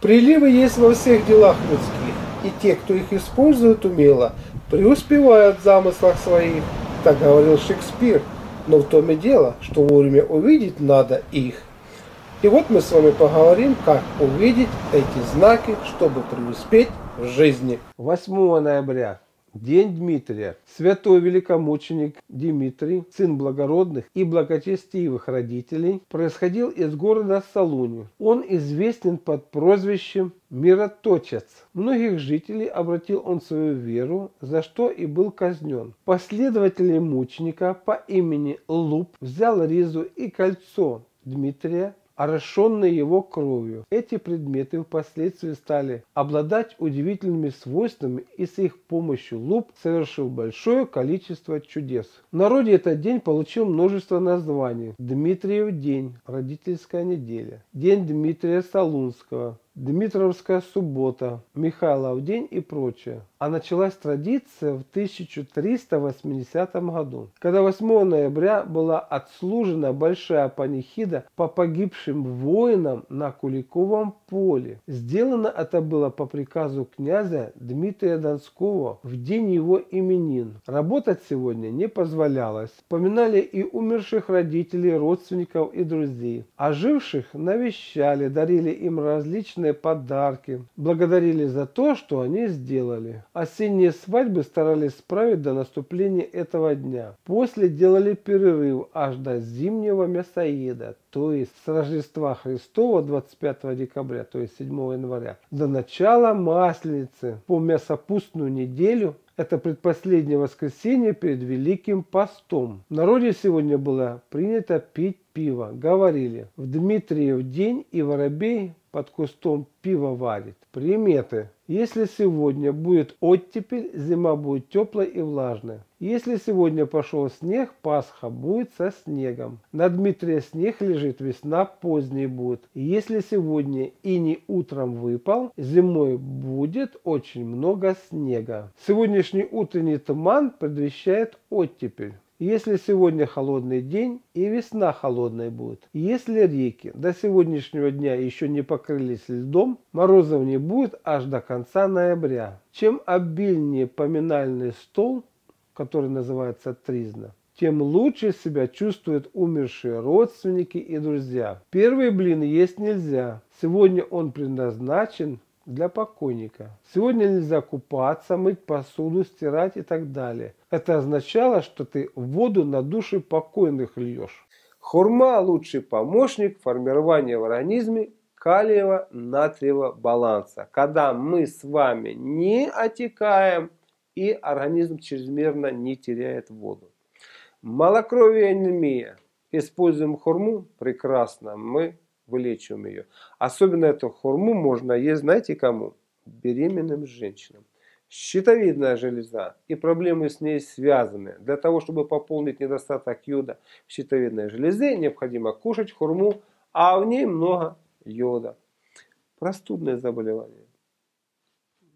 Приливы есть во всех делах людских, и те, кто их использует умело, преуспевают в замыслах своих, так говорил Шекспир, но в том и дело, что вовремя увидеть надо их. И вот мы с вами поговорим, как увидеть эти знаки, чтобы преуспеть в жизни. 8 ноября. День Дмитрия. Святой великомученик Дмитрий, сын благородных и благочестивых родителей, происходил из города Салуни. Он известен под прозвищем Мироточец. Многих жителей обратил он в свою веру, за что и был казнен. Последователи мученика по имени Лупп взял ризу и кольцо Дмитрия, орошенные его кровью. Эти предметы впоследствии стали обладать удивительными свойствами, и с их помощью Лупп совершил большое количество чудес. В народе этот день получил множество названий: Дмитриев день, родительская неделя, день Дмитрия Солунского, Дмитровская суббота, Михайлов день и прочее. А началась традиция в 1380 году, когда 8 ноября была отслужена большая панихида по погибшим воинам на Куликовом поле. Сделано это было по приказу князя Дмитрия Донского в день его именин. Работать сегодня не позволялось. Вспоминали и умерших родителей, родственников и друзей. А живших навещали, дарили им различные подарки, благодарили за то, что они сделали. Осенние свадьбы старались справить до наступления этого дня. После делали перерыв аж до зимнего мясоеда, то есть с Рождества Христова 25 декабря, то есть 7 января, до начала Масленицы по мясопустную неделю. Это предпоследнее воскресенье перед Великим Постом. В народе сегодня было принято пить пиво. Говорили: в Дмитриев день и воробей под кустом пиво варит. Приметы. Если сегодня будет оттепель, зима будет теплой и влажной. Если сегодня пошел снег, Пасха будет со снегом. На Дмитрия снег лежит, весна поздней будет. Если сегодня иней утром выпал, зимой будет очень много снега. Сегодняшний утренний туман предвещает оттепель. Если сегодня холодный день, и весна холодной будет. Если реки до сегодняшнего дня еще не покрылись льдом, морозов не будет аж до конца ноября. Чем обильнее поминальный стол, который называется тризна, тем лучше себя чувствуют умершие родственники и друзья. Первый блин есть нельзя. Сегодня он предназначен для покойника. Сегодня нельзя купаться, мыть посуду, стирать и так далее. Это означало, что ты воду на души покойных льешь. Хурма – лучший помощник формирования в организме калиево-натриевого баланса. Когда мы с вами не отекаем и организм чрезмерно не теряет воду. Малокровие и анемия. Используем хурму – прекрасно, мы вылечиваем ее. Особенно эту хурму можно есть, знаете кому? Беременным женщинам. Щитовидная железа и проблемы с ней связаны. Для того, чтобы пополнить недостаток йода в щитовидной железе, необходимо кушать хурму, а в ней много йода. Простудные заболевания.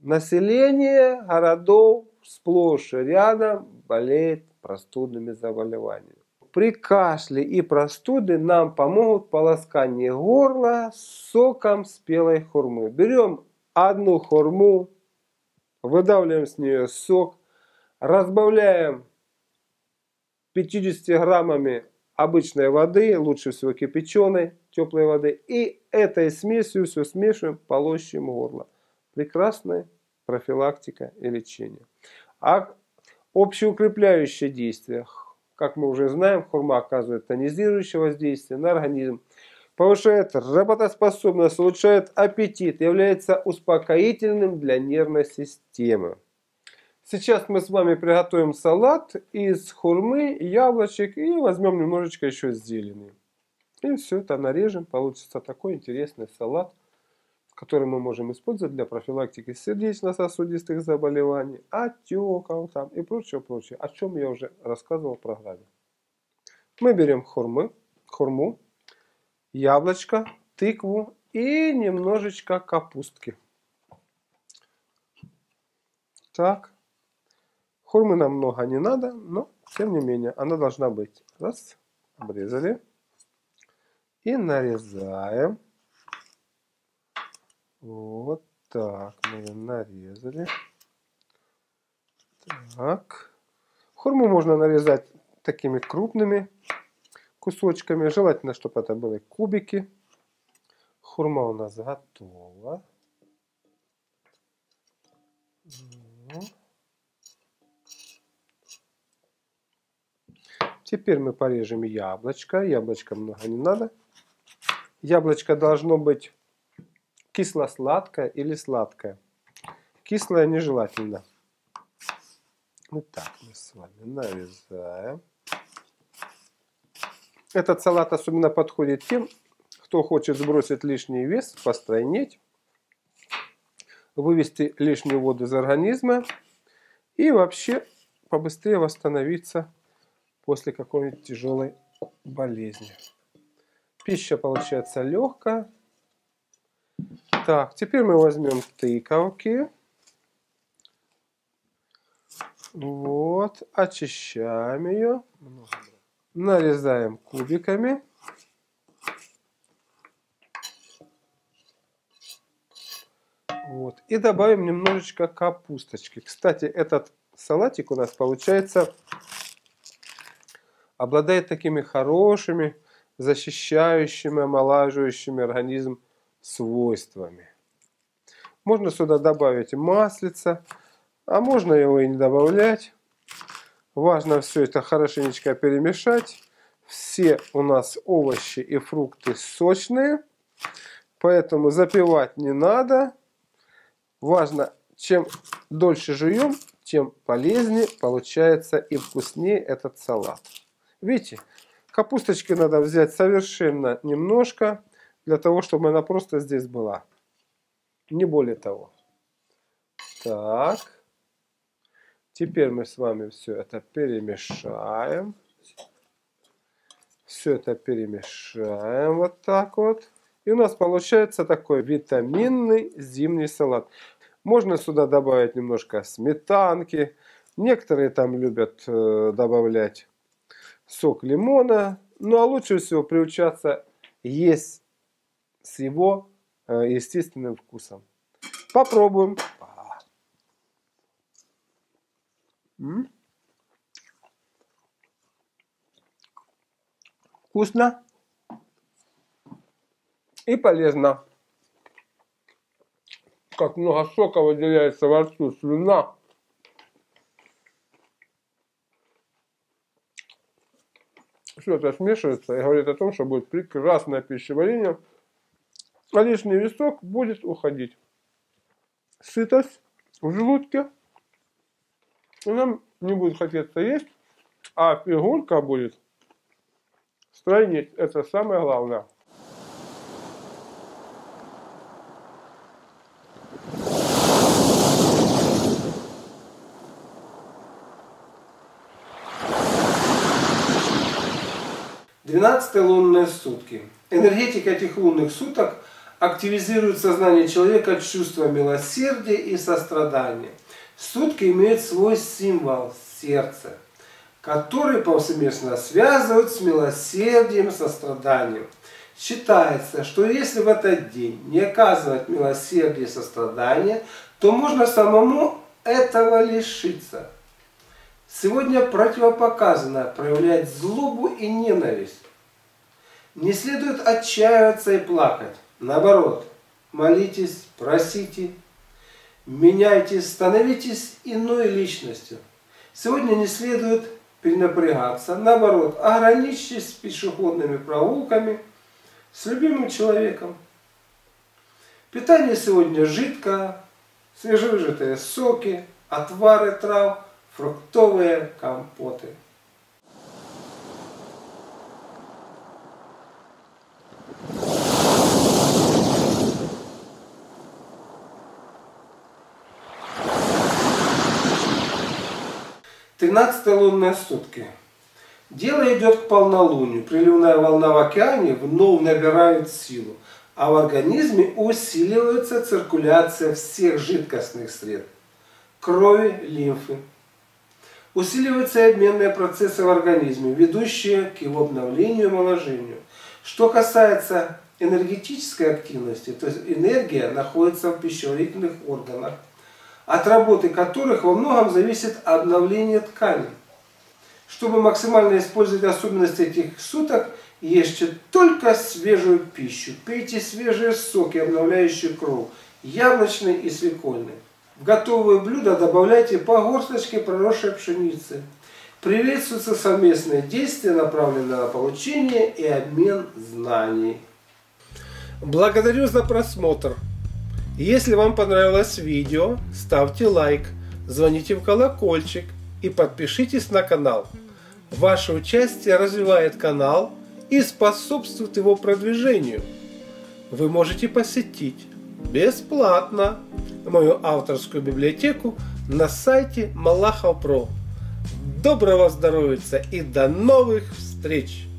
Население городов сплошь и рядом болеет простудными заболеваниями. При кашле и простуде нам помогут полоскание горла соком спелой хурмы. Берем одну хурму, выдавливаем с нее сок, разбавляем 50 граммами обычной воды, лучше всего кипяченой, теплой воды, и этой смесью все смешиваем, полощем горло. Прекрасная профилактика и лечение. А общеукрепляющее действие. Как мы уже знаем, хурма оказывает тонизирующее воздействие на организм, повышает работоспособность, улучшает аппетит, является успокоительным для нервной системы. Сейчас мы с вами приготовим салат из хурмы, яблочек и возьмем немножечко еще зелени. И все это нарежем, получится такой интересный салат, который мы можем использовать для профилактики сердечно-сосудистых заболеваний, отеков там и прочее, о чем я уже рассказывал в программе. Мы берем хурму, яблочко, тыкву и немножечко капустки. Так, хурмы нам много не надо, но тем не менее она должна быть. Раз, обрезали и нарезаем. Вот так мы ее нарезали. Так. Хурму можно нарезать такими крупными кусочками. Желательно, чтобы это были кубики. Хурма у нас готова. Теперь мы порежем яблочко. Яблочка много не надо. Яблочко должно быть кисло-сладкое или сладкое. Кислое нежелательно. Вот так мы с вами нарезаем. Этот салат особенно подходит тем, кто хочет сбросить лишний вес, постройнеть, вывести лишнюю воду из организма и вообще побыстрее восстановиться после какой-нибудь тяжелой болезни. Пища получается легкая. Так, теперь мы возьмем тыковки. Вот, очищаем ее. Нарезаем кубиками. Вот, и добавим немножечко капусточки. Кстати, этот салатик у нас получается... обладает такими хорошими, защищающими, омолаживающими организм свойствами. Можно сюда добавить маслица, а можно его и не добавлять. Важно все это хорошенечко перемешать. Все у нас овощи и фрукты сочные, поэтому запивать не надо. Важно, чем дольше жуем, тем полезнее получается и вкуснее этот салат. Видите, капусточки надо взять совершенно немножко, для того, чтобы она просто здесь была. Не более того. Так. Теперь мы с вами все это перемешаем. Все это перемешаем вот так вот. И у нас получается такой витаминный зимний салат. Можно сюда добавить немножко сметанки. Некоторые там любят добавлять сок лимона, ну а лучше всего приучаться есть с его естественным вкусом. Попробуем. Вкусно и полезно. Как много сока выделяется во рту, слюна. Все это смешивается и говорит о том, что будет прекрасное пищеварение. А лишний весок будет уходить. Сытость в желудке. И нам не будет хотеться есть. А фигурка будет стройнеть. Это самое главное. Лунные сутки. Энергетика этих лунных суток активизирует сознание человека чувство милосердия и сострадания. Сутки имеют свой символ – сердце, который повсеместно связывают с милосердием, состраданием. Считается, что если в этот день не оказывать милосердие и сострадание, то можно самому этого лишиться. Сегодня противопоказано проявлять злобу и ненависть. Не следует отчаиваться и плакать. Наоборот, молитесь, просите, меняйтесь, становитесь иной личностью. Сегодня не следует перенапрягаться. Наоборот, ограничьтесь пешеходными прогулками с любимым человеком. Питание сегодня жидкое, свежевыжатые соки, отвары трав, фруктовые компоты. Тринадцатые лунные сутки. Дело идет к полнолунию. Приливная волна в океане вновь набирает силу, а в организме усиливается циркуляция всех жидкостных сред, крови, лимфы. Усиливаются и обменные процессы в организме, ведущие к его обновлению и омоложению. Что касается энергетической активности, то есть энергия находится в пищеварительных органах, от работы которых во многом зависит обновление тканей. Чтобы максимально использовать особенности этих суток, ешьте только свежую пищу, пейте свежие соки, обновляющие кровь, яблочные и свекольные. В готовые блюда добавляйте по горсточке проросшей пшеницы. Приветствуются совместные действия, направленные на получение и обмен знаний. Благодарю за просмотр. Если вам понравилось видео, ставьте лайк, звоните в колокольчик и подпишитесь на канал. Ваше участие развивает канал и способствует его продвижению. Вы можете посетить бесплатно мою авторскую библиотеку на сайте malakhov.pro. Доброго здоровья и до новых встреч!